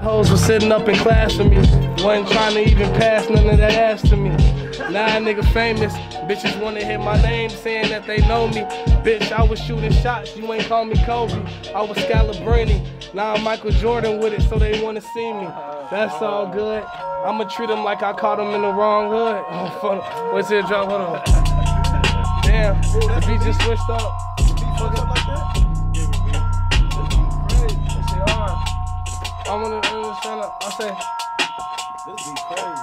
Hoes was sitting up in class for me, wasn't trying to even pass none of that ass to me. Now a nigga famous, bitches wanna hear my name saying that they know me. Bitch, I was shooting shots, you ain't call me Kobe. I was Scalabrini, now I'm Michael Jordan with it, so they wanna see me. That's all good, I'ma treat them like I caught them in the wrong hood. Oh, fuck, what's your drop, hold on. Damn, the beat just switched up. I wanna stand up, I say, this be crazy.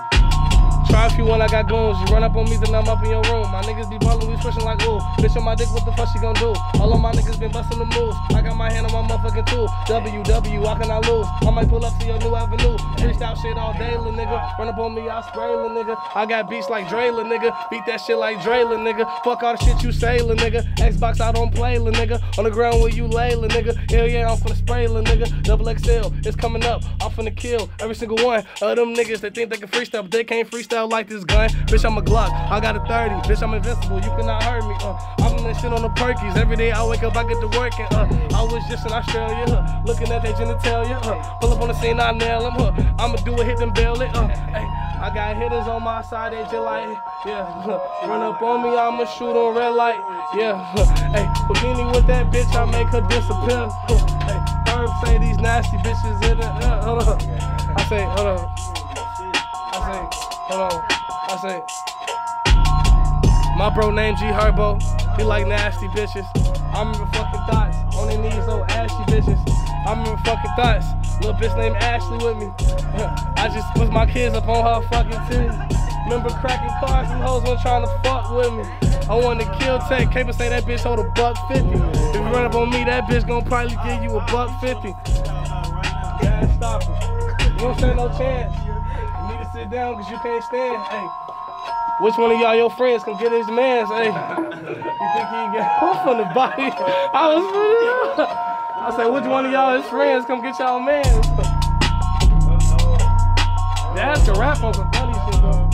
Try if you want, I got goons. You run up on me, then I'm up in your room. My niggas be ballin', we pushing like ooh. Bitch on my dick, what the fuck she gon' do? All of my niggas been bustin' the moves. I got my hand on my motherfucking tool. WW, how can I lose? I might pull up to your new avenue. Freaked out shit all day, lil' nigga. Run up on me, I spray, lil' nigga. I got beats like Dre, lil' nigga. Beat that shit like Dre, lil' nigga. Fuck all the shit you say, lil' nigga. Xbox, I don't play, lil' nigga. On the ground where you lay, lil' nigga. Hell yeah, I'm finna spray, lil' nigga. Double XL, it's coming up. I'm finna kill every single one of them niggas that think they can freestyle, but they can't freestyle like this gun. Bitch, I'm a Glock, I got a 30. Bitch, I'm invincible, you cannot hurt me. I'm in that shit on the perkies. Every day I wake up, I get to work, and I was just in Australia, looking at their genitalia. Pull up on the scene, I nail them. I'ma do it, hit them, bail it. Hey, I got hitters on my side, they just like, yeah. Run up on me, I'ma shoot on red light, yeah. Hey, Houdini with that bitch, I make her disappear. Hey. Say these nasty bitches in the hold on. I say, hold on. I say, hold on. I say, my bro named G Herbo. He like nasty bitches. I remember fucking thoughts on their knees, old ashy bitches. I remember fucking thoughts. Little bitch named Ashley with me. I just put my kids up on her fucking titties. Remember cracking cars, and hoes wasn't trying to fuck with me. I wanted to kill Tay, can't even say that bitch hold $1.50. If you run up on me, that bitch gon' probably give you $1.50. Yeah, stop it. You don't stand no chance. You need to sit down because you can't stand. Hey, which one of y'all your friends can get his man's? Hey, you think he get off on the body? I said, which one of y'all his friends come get y'all man's? That's a rap on some funny shit, though.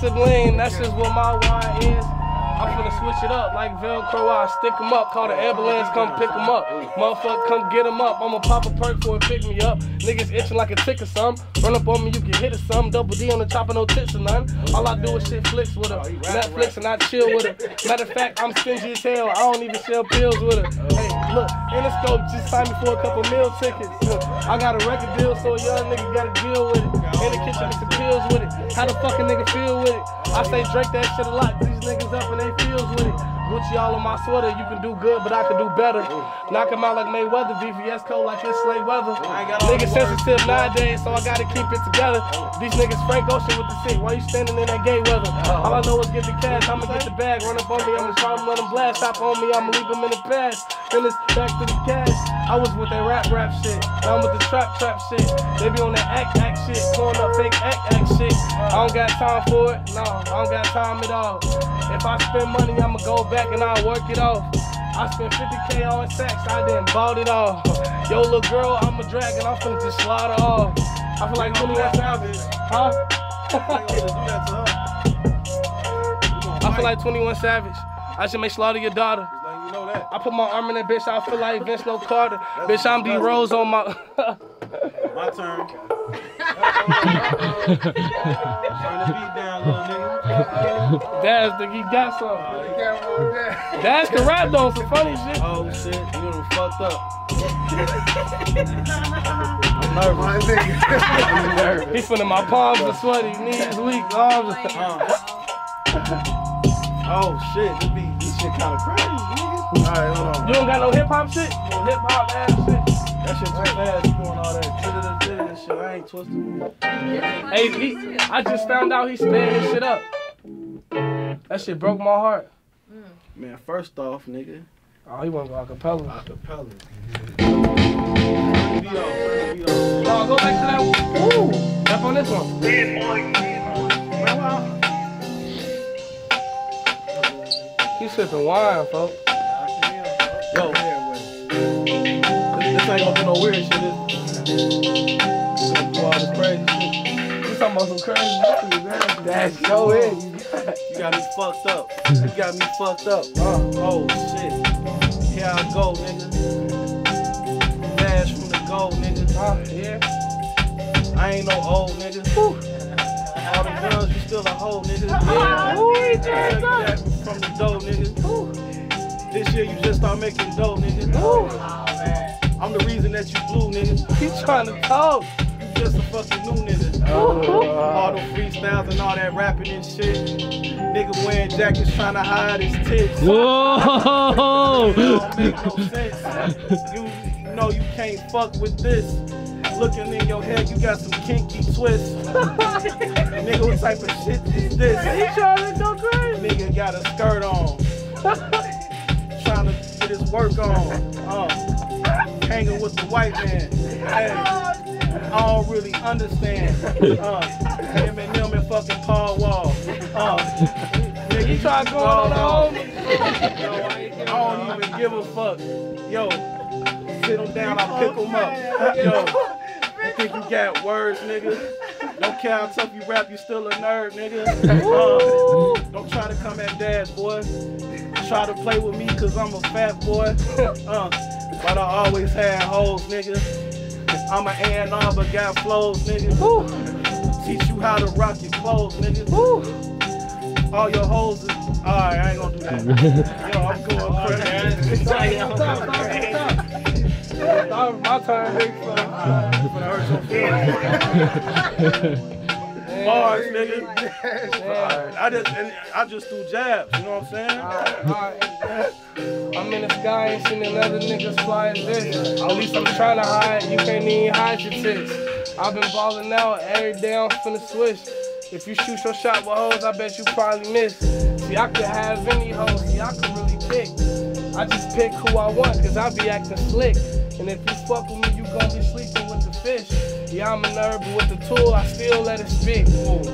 Sibling, that's just what my wine is. I'm finna switch it up like Velcro. I stick them up, call the ambulance, come pick them up. Motherfucker, come get them up. I'ma pop a perk for it, pick me up. Niggas itching like a tick or something. Run up on me, you get hit or something. Double D on the top of no tits or nothing. All I do is shit flicks with her. Netflix and I chill with her. Matter of fact, I'm stingy as hell. I don't even sell pills with her. Hey, look, Interscope just signed me for a couple meal tickets. Look, I got a record deal, so a young nigga gotta deal with it. In the kitchen, get some pills with it. How the fucking nigga feel with it? I say Drake that shit a lot. These niggas up and they feels with it. Gucci all on my sweater. You can do good, but I can do better. Knock him out like Mayweather. VVS cold like this slave weather. Niggas sensitive nowadays, so I gotta keep it together. These niggas Frank Ocean with the sick. Why you standing in that gay weather? All I know is get the cash. I'ma get the bag. Run up on me, I'ma try to let them blast. Stop on me, I'ma leave them in the past. Then it's back to the cash. I was with that rap shit. Now I'm with the trap shit. They be on that act shit. Pulling up fake act shit. I don't got time for it. No, I don't got time at all. If I spend money, I'ma go back and I'll work it off. I spent 50K on sacks, I didn't bought it all. Yo, little girl, I'm a dragon, I'm finna just slaughter off. I feel like Lily Savage, huh? I feel like 21 Savage. I should make slaughter your daughter. I put my arm in that bitch, I feel like Vince No Carter. Bitch, I'm D-Rose on my... My turn. Turn the beat down, little nigga. That's the, he got something. That's the rap though, some funny shit. Oh shit, you done fucked up. I'm nervous. I'm nervous. He feeling my palms are sweaty, knees weak, arms are... Oh shit, this shit kinda crazy, nigga. Alright, hold on. You don't got no hip-hop shit? No hip-hop ass shit? That shit too fast, you doing all that shit. I ain't twisted. Hey, I just found out he sped his shit up. That shit broke my heart. Man, first off, nigga. Oh, he wanna go acapella. Acapella. Oh, go back to that. Woo! Up on this one. He's sipping wine, folks. Yo. This ain't gonna be no weird shit, is it? Do all this crazy shit. You talking about some crazy shit, man. That's so it. You got me fucked up. You got me fucked up. Oh, shit. Here I go, nigga. Dash from the goal, nigga. Yeah. I ain't no old nigga. All the girls, you still a hoe, nigga. Yeah. Ooh, from the dough, nigga. Ooh. This year you just start making dough, nigga. Ooh. Oh, man. I'm the reason that you blew, nigga. He's trying to talk. You just a fucking new nigga. All the freestyles and all that rapping and shit. Nigga wearing jackets trying to hide his tits. Whoa! Don't make no sense. You know you can't fuck with this. Looking in your head, you got some kinky twists. Nigga, what type of shit is this? He trying to go crazy. Nigga got a skirt on. Trying to get his work on. Hanging with the white man. Hey, I don't really understand. Eminem and fucking Paul Wall. Nigga, you try going on the homies. I don't even give a fuck. Yo, sit him down, I'll pick him up. Yo. You think you got words, nigga? Don't care how tough you rap, you still a nerd, nigga. Don't try to come at Dash, boy. Try to play with me, cause I'm a fat boy. But I always had hoes, nigga. I'm an A&R, but got flows, nigga. Teach you how to rock your clothes, nigga. All your hoes is... Alright, I ain't gonna do that. Yo, I'm going crazy. Stop, my turn, nigga. Bars, nigga. I just do jabs, you know what I'm saying? I'm in the sky and seeing the other niggas flying this. At least I'm trying to hide, you can't even hide your tits. I've been balling out every day, I'm finna switch. If you shoot your shot with hoes, I bet you probably miss. See, I could have any hoes, see, I could really pick. I just pick who I want, cause I be acting slick. And if you fuck with me, you gon' be sleeping with the fish. Yeah, I'm a nerd, but with the tool, I still let it spit.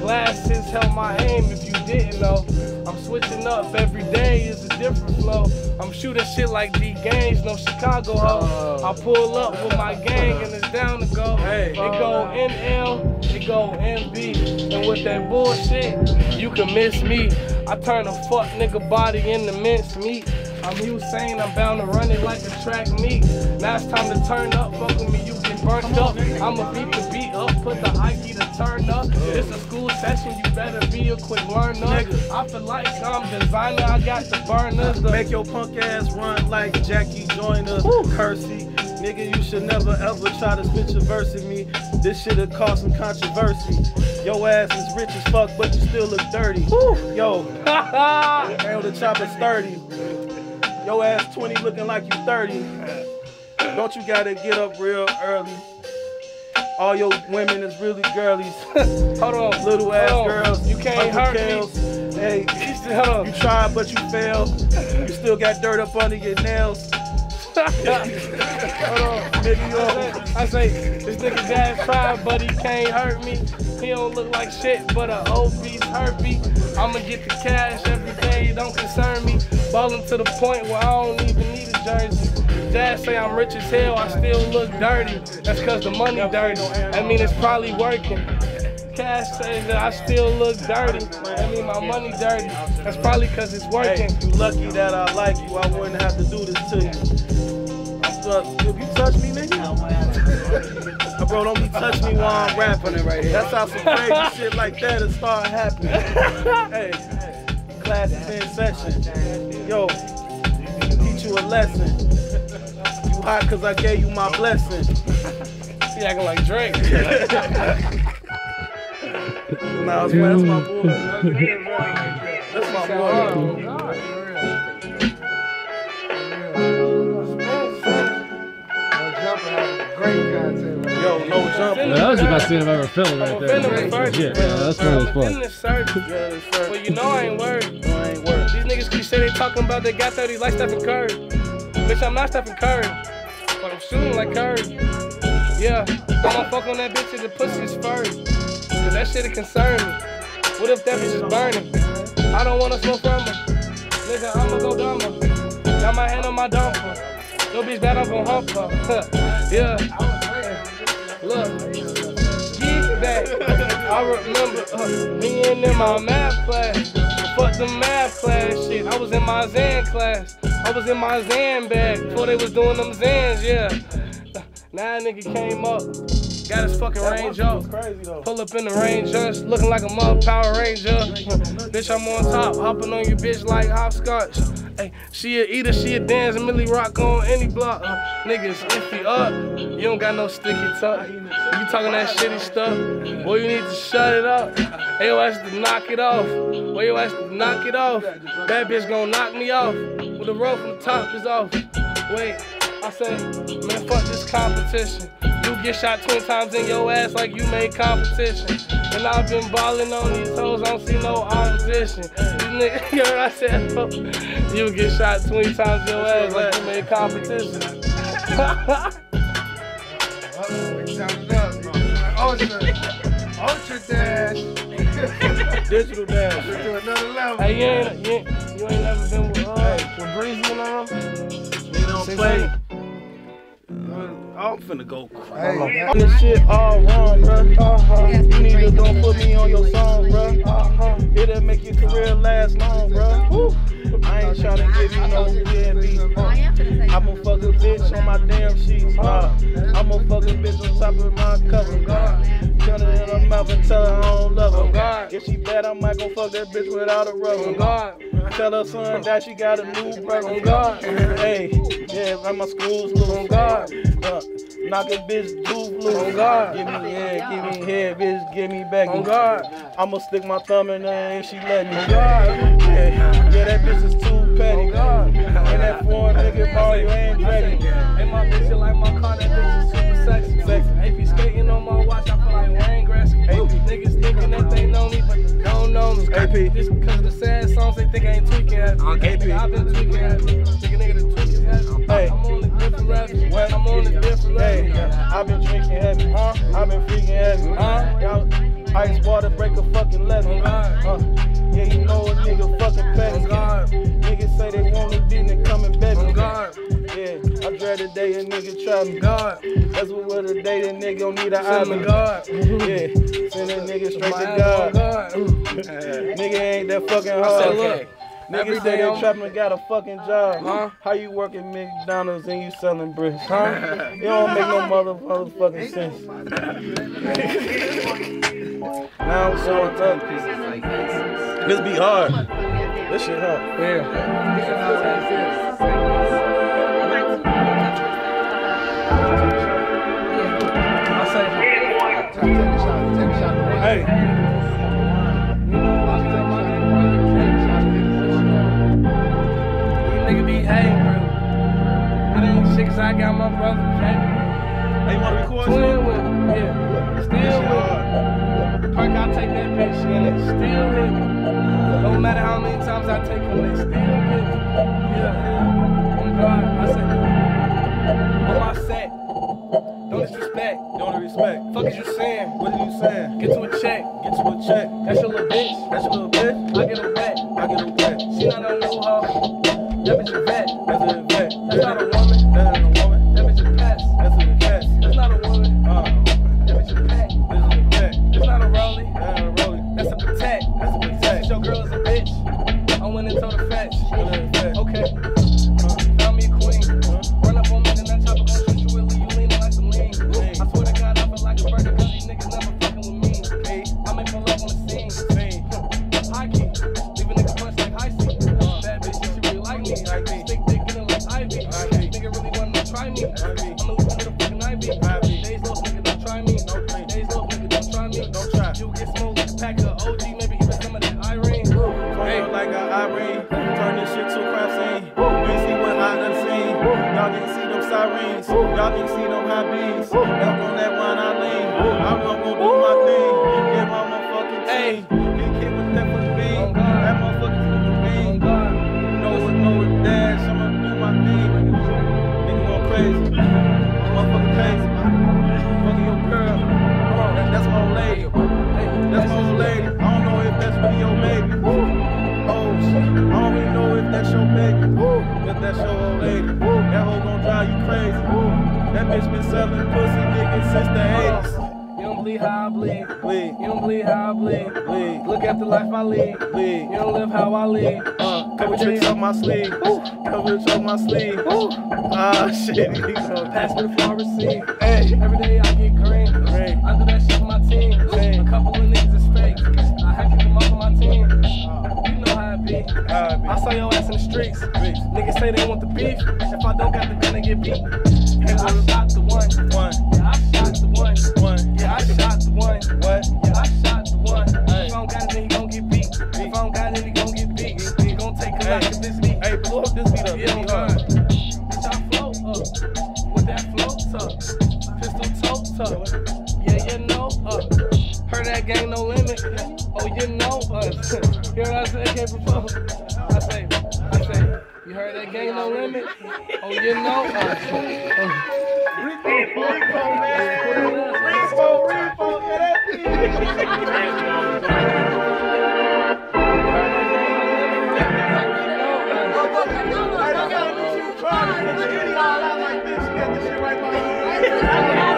Glasses held my aim, if you didn't know. I'm switching up, every day is a different flow. I'm shooting shit like D Gaines, no Chicago ho. I pull up with my gang and it's down to go. It go NL, it go MB. And with that bullshit, you can miss me. I turn a fuck nigga body into mince meat. I'm Usain, I'm bound to run it like a track meet. Now it's time to turn up, fuck with me, you get burnt up. I'ma beat the beat up, put the Ike to turn up. It's a school session, you better be a quick learner. I feel like I'm designer, I got the burners. Make your punk ass run like Jackie Joyner, Kersey. Nigga, you should never ever try to spit your verse at me. This shit'll cause some controversy. Your ass is rich as fuck, but you still look dirty. Yo, hell, the chopper's sturdy. Your ass 20 looking like you 30. Don't you gotta get up real early? All your women is really girlies. Hold on, little ass girls. You can't hurt me. Hey, you tried but you failed. You still got dirt up under your nails. Hold on, baby, I say, this nigga Dash tried, but he can't hurt me. He don't look like shit, but a obese herpy. I'ma get the cash every day, don't concern me. Ballin' to the point where I don't even need a jersey. Dash say I'm rich as hell, I still look dirty. That's cause the money dirty, I mean it's probably working. Cash says that I still look dirty. I mean, my money dirty. That's probably because it's working. Hey, you lucky that I like you. I wouldn't have to do this to you. If you touch me, nigga. Bro, don't be touching me while I'm rapping it right here. That's how some crazy shit like that will start happening. Hey, class is in session. Yo, teach you a lesson. You hot because I gave you my blessing. He acting like Drake. Nah, that's my boy. That's my boy. Yo, no jumping. That was the best thing I've ever filmed right there. Yeah, that's really fun. Well, you know I ain't worried. These niggas keep saying they talking about they got 30 like Stephen Curry. Bitch, I'm not Stephen Curry, but I'm shooting like Curry. Yeah, I'm gonna fuck on that bitch and the pussy's furry. Cause that shit'll concern me. What if that bitch is burning? I don't wanna smoke from her. Nigga, I'ma go dumber. Got my hand on my dumper. Yo, bitch, that I'm gon' hump her. Yeah. Look. Get that. I remember being in my math class. Fuck the math class shit. I was in my Xan class. I was in my Xan bag before they was doing them Xans, yeah. Now a nigga came up, got his fucking Range up. Pull up in the Range just looking like a mother Power Ranger. Bitch, I'm on top, hopping on your bitch like hopscotch. Hey, she a eater, she a dance, and Millie rock on any block. Niggas, if you up, you don't got no sticky tuck. You talking that shitty stuff, boy, you need to shut it up. Ayo, to knock it off. Boy, yo, ass to knock it off. That bitch gon' knock me off. With the rope from the top is off. Wait, I say, man, fuck this competition. You get shot 20 times in your ass like you made competition. And I've been ballin' on these toes, I don't see no opposition. These niggas, you heard I said, oh, you get shot 20 times in your ass like you made competition. Ultra dash. Digital dash. To another level. Hey, you ain't never been with Breezy and all them? They don't play. I'm finna go crazy. Hey, this shit all wrong, bruh. You need to don't put me on your song, bruh. It'll make your career last long, bruh. I ain't tryna give you no DMV. I'ma fuck a bitch on my damn sheets, I'ma fuck a bitch on top of my cover, God. Turn it in her mouth and tell her I don't love her, God. If she bad, I might go fuck that bitch without a rubber, God. Tell her son that she got a new brother, on God. Hey, yeah, like my school's blue, on God. Knock a bitch blue blue, on God. Give me head, give me head, bitch, give me back, on God. I'ma stick my thumb in her if she let me, on God. Yeah, that bitch is too petty, on God. And that foreign nigga ball, you ain't ready. And my bitch, you like my car, that bitch is super sexy. AP skating on my watch, I feel like Wayne Gretzky. Niggas thinking that they know me, but they don't know me. AP. Just because of the sad songs, they think I ain't tweaking at me. I've been tweaking at me. Nigga, the tweaking at me. Hey. I'm on the different rap. I'm on the different rap. Yeah. I've been drinking heavy, I've been freaking heavy, Y'all, ice water break a fucking lesson, Yeah, you know a nigga fucking petty. Niggas say they want to be in the coming baby. Yeah, I dread the day a nigga try me. That's what we're the day that nigga don't need an island. Yeah. Send that nigga straight to God. Nigga ain't that fucking hard. Look, niggas say they trapping and got a fucking job. How you work at McDonald's and you selling bricks? You don't make no motherfucking sense. Now I'm showing up. This be hard. This shit hard. Hey. Nigga be hey, bro. I didn't shit cause I got my brother. Hey, you wanna record? Still with me. Yeah. Still with me. Park, I take that bitch and it still with me. No matter how many times I take them, they still with me. Yeah. On God, I said. On my set. Don't disrespect. Respect. Fuck is you saying? What are you saying? Get to a check. Get to a check. That's your little bitch. That's your little bitch. I get a vet. I get a vet. She not no new hoe. That bitch a vet. That's a vet. That's not a woman. That ain't a woman. That bitch a pest. That's a pest. That's not a woman. That bitch a pet. That's a pet. That's not a rollie. That ain't a rollie. That's a protect. That's a protect. Your girl is a bitch. I went and told her facts. Okay. Found me a queen. Run up on me and that type of gun. Y'all niggas see them high beams. Y'all gon' let one I lean. I'm gon' do my thing. Get my motherfucking team. Get kid with that fucking beam. That motherfucking beam. No one know it dash. I'ma do my thing. Nigga going crazy. Motherfucking crazy. Fucking your girl. That's my old lady. That's my old lady. I don't know if that's for your baby. Oh. I don't even know if that's your baby, if that's your old lady. That hoe gon' drive you crazy. That bitch been selling pussy niggas since the 80s. You don't believe how I bleed. You don't believe how I bleed. Look at the life I lead. You don't live how I lead. Couple tricks up my sleeve. Ah, shit. Pass me the floor receipt. Hey. Every day I get green. I do that shit for my team. A couple of niggas is fake. I had to keep them up on my team. You know how it be. I saw your ass in the streets. Niggas say they want the beef. If I don't got the gun, I get beat. Yeah, I shot the one. Yeah, I shot the one. Yeah, I shot the one. What? Yeah, I shot the one. If I don't got it, then he gon' get beat. If I don't got it, he gon' get beat. He gon' take a lot of this beat. Hey, blow up this beat up. Yeah, bitch, I float up with that float tuck, pistol toe tuck. Heard that gang no limit. Oh, you know us. You heard I say AK before? I say, you heard that gang no limit? Oh, you know us. Rico, man. Rico, get that thing. I don't got to lose you trying to get it all out like this. You got this shit right by you.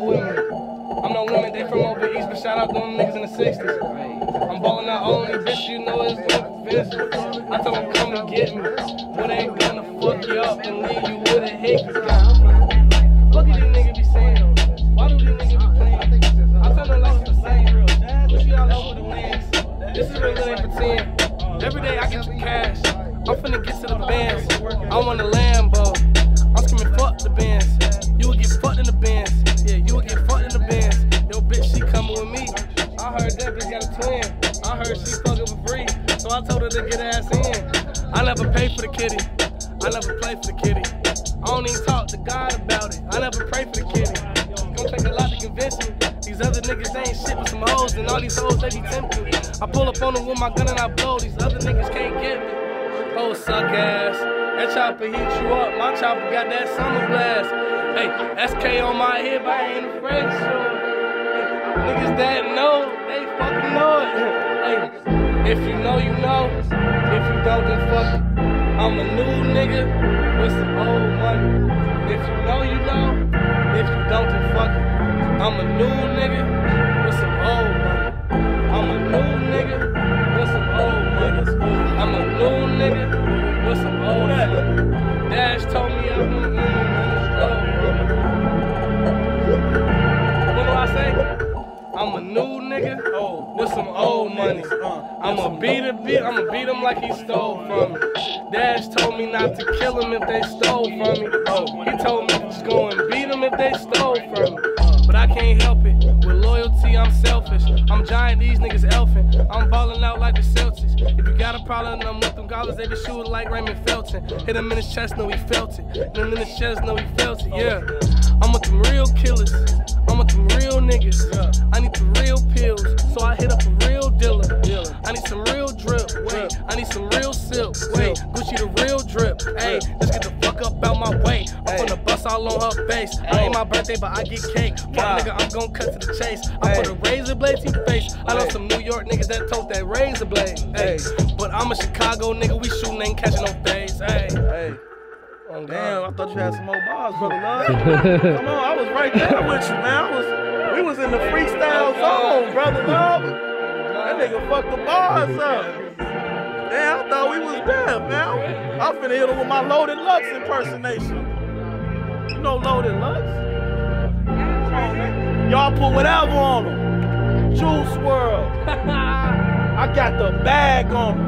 I'm no limit, they from over east, but shout out to them niggas in the 60s. I'm ballin' out only, bitch, you know it's doing this. I told them come and get me, but they ain't gonna fuck you up and leave you with a hickey. What do these niggas be saying? Why do these niggas be playing? I told them like it's the same. Push you all over the wings. This is real, ain't pretend. Every day I get the cash. I'm finna get to the bands. I want a Lambo. I'm screaming fuck the bands. You would get fucked in the bands. I heard that bitch got a twin. I heard she fucking for free, so I told her to get her ass in. I never pay for the kitty. I never play for the kitty. I don't even talk to God about it. I never pray for the kitty. It's gonna take a lot to convince me. These other niggas they ain't shit but some hoes, and all these hoes they be tempting. I pull up on them with my gun and I blow. These other niggas can't get me. Oh, suck ass. That chopper heat you up. My chopper got that summer blast. Hey, SK on my head, but I ain't afraid to show. Niggas that know, they fucking know it. Hey, if you know, you know. If you don't, then fuck it. I'm a new nigga with some old money. If you know, you know. If you don't, then fuck it. I'm a new nigga with some old money. I'm a new nigga with some old money. I'm a new nigga with some old money. Dash told me I'm a new. What do I say? I'm a new nigga with some old money. I'ma beat him like he stole from me. Dash told me not to kill him if they stole from me. He told me just go and beat him if they stole from me. But I can't help it. With loyalty, I'm selfish. I'm giant, these niggas elfin. I'm ballin' out like the Celtics. If you got a problem, I'm with them goblins. They be shootin' like Raymond Felton. Hit him in his chest, no, he felt it. Hit him in his chest, no, he felt it, yeah. I'm with them real killers. I'm with them real niggas. I need some real pills, so I hit up a real dealer. I need some real drip, wait. I need some real silk, wait. Gucci the real drip, ayy. Just get the fuck up out my way. I'm finna bust all on her face. I ain't my birthday, but I get cake. Fuck nigga, I'm gon' cut to the chase. I put a razor blade to your face. I know some New York niggas that tote that razor blade, ayy. But I'm a Chicago nigga, we shootin' ain't catchin' no face, ayy. Oh, damn, I thought you had some more bars, brother love. Come on, I was right there with you, man. We was in the freestyle zone, brother love. That nigga fucked the bars up. Damn, I thought we was there, man. I finna hit him with my Loaded Lux impersonation. You know Loaded Lux? Y'all put whatever on him. Juice WRLD. I got the bag on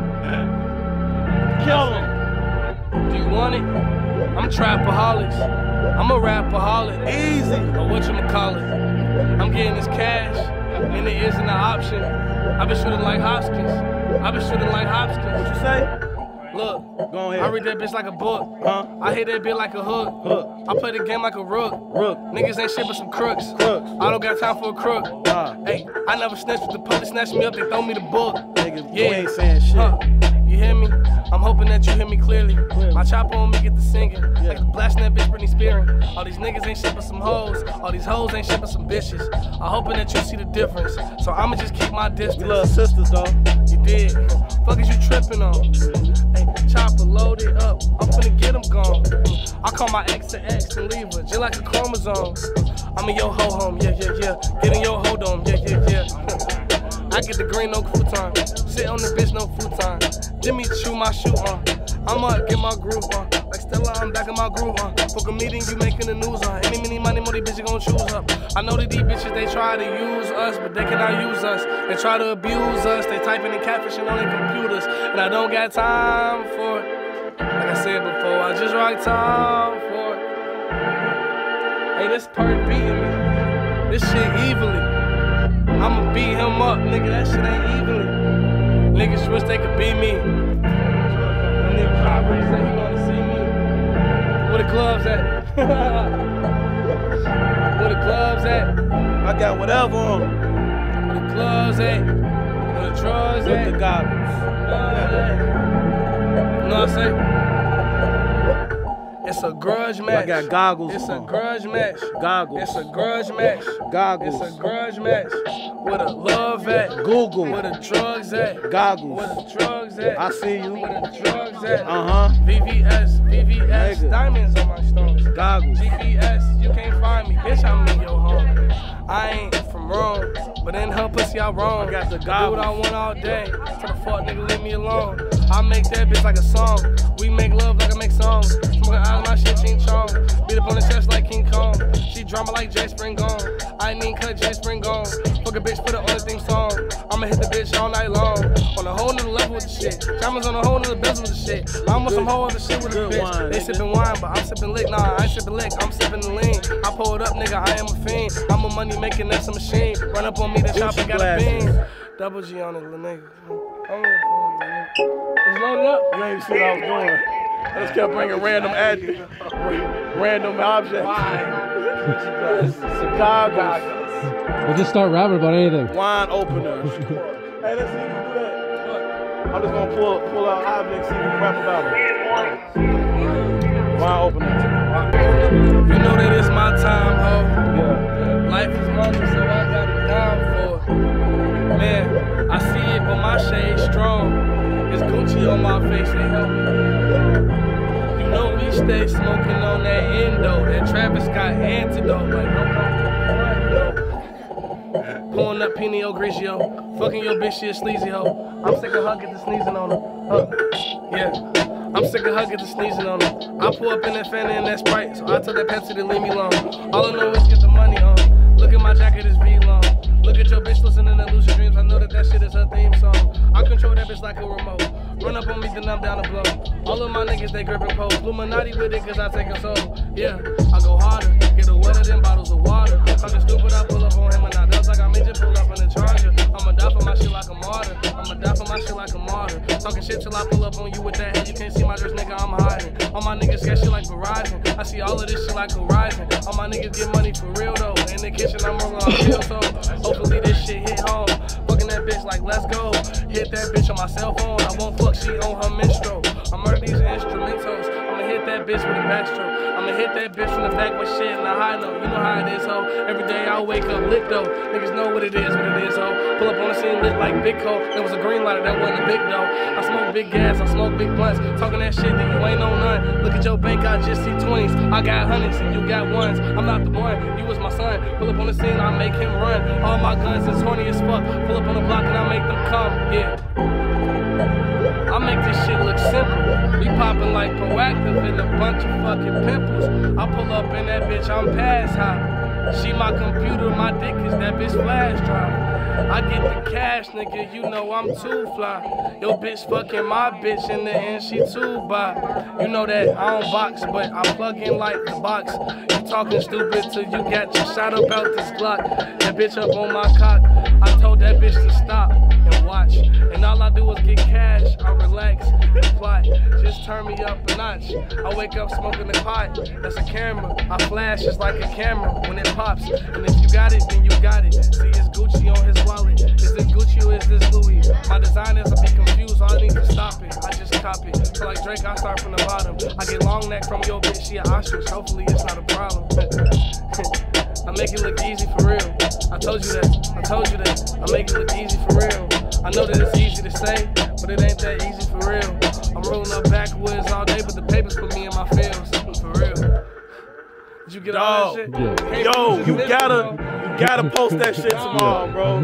him. Kill him. Do you want it? I'm trapaholics, I'm a rapaholic, easy, or whatchamacallit. I'm getting this cash, and it isn't an option. I've been shooting like Hopkins. What you say? Look, go ahead. I read that bitch like a book, huh? I hate that bitch like a hook, hook. I play the game like a rook, rook. Niggas ain't shit but some crooks, crooks. I don't got time for a crook. Hey, I never snitched, but the public snatched me up, they throw me the book. Nigga, yeah, you ain't saying shit. You hear me? I'm hoping that you hear me clearly. My chopper on me get the singing, like the blasting that bitch Britney Spearing. All these niggas ain't shit but some hoes. All these hoes ain't shit but some bitches. I'm hoping that you see the difference, so I'ma just keep my distance. We love sisters, though. You did. Fuck is you tripping on? Hey, chopper loaded up. I'm finna get them gone. I call my ex an ex and leave her, just like a chromosome. I'm in your hoe home, yeah, yeah, yeah. Get in your hoe dome, yeah, yeah, yeah. I get the green, no crouton. Sit on the bitch, no futon. Jimmy chew my shoe on. I'ma get my groove on. Like Stella, I'm back in my groove on. Fuck a meeting, you making the news on. Any, many, money, more, these bitches gon' choose up. I know that these bitches, they try to use us, but they cannot use us. They try to abuse us. They typing and catfishing on their computers. And I don't got time for it. Like I said before, I just write time for it. Hey, this perk beating me. This shit evilly. I'ma beat him up, nigga, that shit ain't evenly. Niggas wish they could beat me. Nigga, probably say he wanna see me. Where the clubs at? Where the clubs at? I got whatever on them. Where the clubs at? Where the drugs at? With the goggles. You know what I'm saying? It's a grudge match. I got goggles. It's a grudge match. Goggles. It's a grudge match. Goggles. It's a grudge match. Where the love at? Google. Where the drugs at? Goggles. Where the drugs at? I see you. Where the drugs at? VVS, VVS, nigga. Diamonds on my stones. Goggles. GPS, you can't find me, bitch. I'm in your home. I ain't from Rome, but in her pussy I roam. I got the goggles. I do what I want all day. Tell the fuck nigga leave me alone. I make that bitch like a song. We make love like I make songs. Smoking out of my shit, Ching Chong. Beat up on the chest like King Kong. She drama like Jay Spring gone. I need cut Jay Spring gone. Fuck a bitch, put it on the theme song. I'ma hit the bitch all night long. On a whole nother level with the shit. Diamonds on a whole nother bezel with the shit. I'm on some whole other shit with a bitch. Wine, they sipping wine, but I'm sipping lick. Nah, I ain't sipping lick, I'm sipping the lean. I pull it up, nigga, I am a fiend. I'm a money making, that's a machine. Run up on me, the chopper got a bean. Double G on it, little nigga. It's loaded up. You ain't seen what I was doing. I just kept bringing random random objects. Why? Chicago. We'll just start rapping about anything. Wine openers. Hey, let's see if you do that. Look, I'm just gonna pull out objects, see if you can rap about it. Wine openers. You know that it's my time, ho. Yeah. Life is money, so I got it down for it. Man, I see it, but my shade's strong. It's Gucci on my face, they help me. You know we stay smoking on that endo. That Travis Scott antidote, like no come to the front, though. Pulling up Pinot Grigio, fucking your bitch, she a sleazy hoe. I'm sick of her getting the sneezing on her. Yeah, I'm sick of her getting the sneezing on her. I pull up in that Fanta and that Sprite, so I tell that Pepsi to leave me alone. All I know is get the money on. Look at my jacket, it's V-long. Look at your bitch listening to Lucid Dreams. I know that that shit is her theme song. I control that bitch like a remote. Run up on me, then I'm down to blow. All of my niggas, they gripping pose. Luminati with it, cause I take a soul. Yeah, I go harder. Get a wetter than bottles of water. Fucking stupid, I pull up on him and I dance like I'm injured, pull up on the charger. I'ma die for my shit like a martyr. I'ma die for my shit like a martyr. Talking shit till I pull up on you with that head. You can't see my dress, nigga, I'm hiding. All my niggas get shit like Verizon. I see all of this shit like Horizon. All my niggas get money for real though. In the kitchen, I'm rolling on real so. Hopefully this shit hit home. Fucking that bitch like let's go. Hit that bitch on my cell phone. I won't fuck, she on her minstrel. I murder these instrumentals. I'ma hit that bitch with a backstroke. I'ma hit that bitch from the back with shit and a high note. You know how it is, ho. Every day I wake up lit, though. Niggas know what it is, ho. Pull up on the scene lit like Big Ho. There was a green lighter, that wasn't a big dough. I smoke big gas, I smoke big blunts. Talking that shit that you ain't no none. Look at your bank, I just see 20s. I got 100s and you got 1s. I'm not the one, you was my son. Pull up on the scene, I make him run. All my guns is horny as fuck. Pull up on the block and I make them come, yeah. I make this shit look simple. We poppin' like proactive and a bunch of fucking pimples. I pull up in that bitch, I'm past high. She my computer, my dick is that bitch flash drive. I get the cash, nigga, you know I'm too fly. Your bitch fucking my bitch, in the end she too bi. You know that I don't box, but I plug in like the box. You talking stupid till you got your shot up out this Glock. That bitch up on my cock. I told that bitch to stop and watch. And all I do is get cash, I relax and plot. this turn me up a notch. I wake up smoking the pot, that's a camera. I flash, it's like a camera when it pops. And if you got it, then you got it. See, it's Gucci on his wallet. Is this Gucci or is this Louis? My designers, I be confused, all I need to stop it. I just cop it. So like Drake, I start from the bottom. I get long neck from your bitch, she an ostrich. Hopefully it's not a problem. I make it look easy for real. I told you that. I make it look easy for real. I know that it's easy to say, but it ain't that easy for real. I'm rolling up backwoods all day, but the papers put me in my fields. For real. Did you get all that shit? Yo, you gotta post that shit tomorrow, bro.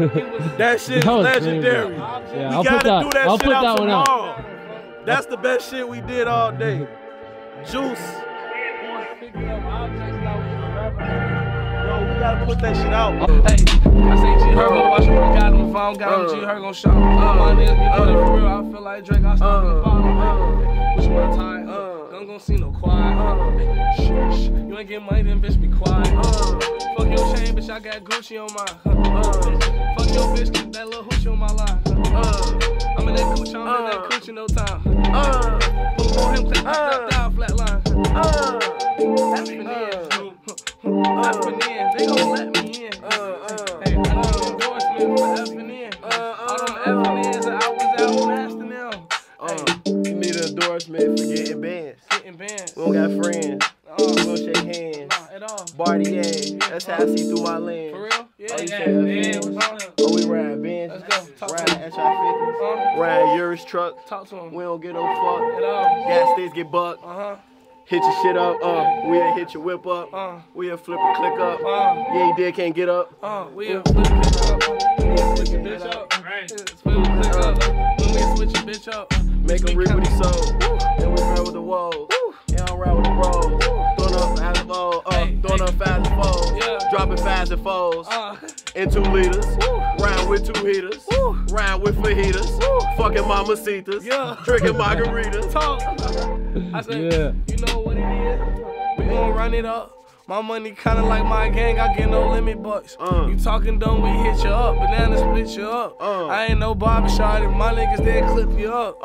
That shit is legendary. Yeah, we gotta do that shit out tomorrow. That's the best shit we did all day. Juice. You gotta put that shit out. Hey, I say G Herbo, watch what we got him. If I don't got him, G Herbo shot him. My niggas be doing it for real. I feel like Drake, I stop in the bottom. Which one time? I'm gonna see no quiet. You ain't getting money, then bitch be quiet. Fuck your chain, bitch, I got Gucci on mine. Fuck your bitch, keep that little hoochie on my line. I'm in that coochie, I'm in that coochie no time. Put on him, click that down, flatline. F and N, they gon' let me in. Hey, I know endorsement for F and N. All them F and N's, I was out blasting them. You need an endorsement for getting bands. We don't got friends. We don't shake hands. Nah, at all. Barty ass. That's how I see through my lens. For real? Yeah. Oh, we ride bands. Let's go. Ride SR50s. Ride Uri's truck. Talk to him. We don't get no fuck. At all. Gas stays get bucked. Hit your shit up, we'll hit your whip up, we'll flip a click up, yeah you did can't get up, we'll flip a click up, we'll switch your bitch up, when we switch your bitch up, make him reap what he sold, and we ride with the woes, and I ride with the rolls, throwing up fast and foes, dropping fast and foes, in 2 liters, riding with 2 heaters, riding with fajitas, fucking mamacitas, drinking margaritas, I said, you know what it is, we gon' run it up. My money kinda like my gang, I get no limit bucks. You talking dumb, we hit you up, banana split you up. I ain't no barber shot, if my niggas there clip you up.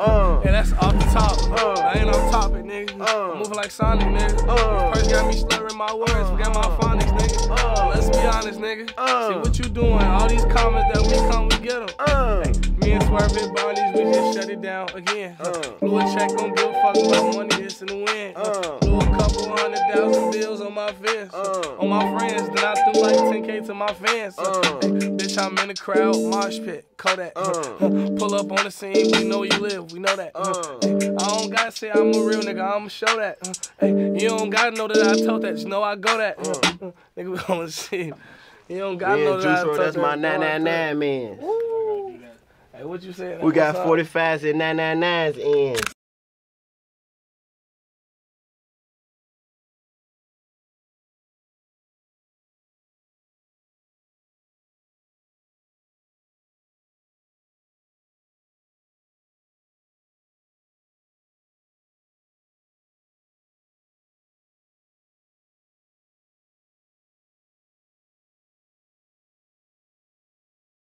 Yeah, that's off the top, I ain't on topic, nigga. Moving like Sonic, nigga. First got me slurring my words, forgot my phonics, nigga. Let's be honest, nigga. See what you doing, all these comments that we come, we get them. Me and Swerve and Bondies, we just shut it down again. Blew a check, don't give a fuck about money, it's in the wind. Blew a couple 100,000 bills on my fence, on my friends, then I threw like 10K to my fans. Bitch, I'm in the crowd, mosh pit, Kodak. Pull up on the scene, we know you live, we know that. I don't gotta say I'm a real nigga, I'ma show that. You don't gotta know that I told that, you know I go that. Nigga, we gonna see. You don't gotta know that I told that. That's my 999 man. Hey, what you saying? We got 45s and 999s in.